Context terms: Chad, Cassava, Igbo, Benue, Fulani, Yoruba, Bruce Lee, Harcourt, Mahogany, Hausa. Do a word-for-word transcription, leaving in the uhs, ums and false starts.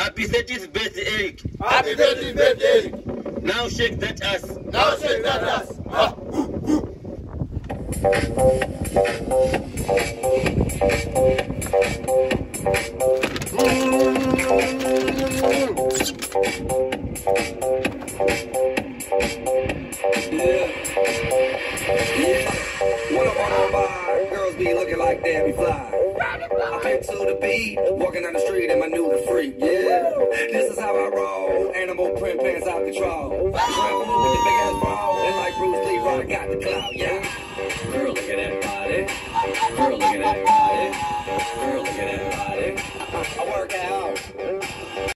Happy thirtieth birthday, Eric. Happy thirtieth birthday, Eric. Now shake that ass. Now shake that ass. Ah, ooh, ooh. What about our girls be looking like Debbie Fly? I've been to the beat, walking down the street and my new freak, yeah. This is how I roll, animal print pants out control. Rapping with the big ass ball, and like Bruce Lee, Ryder got the clout, yeah. Girl, look at that body. Girl, look at that body. Girl, look at that body. I work out.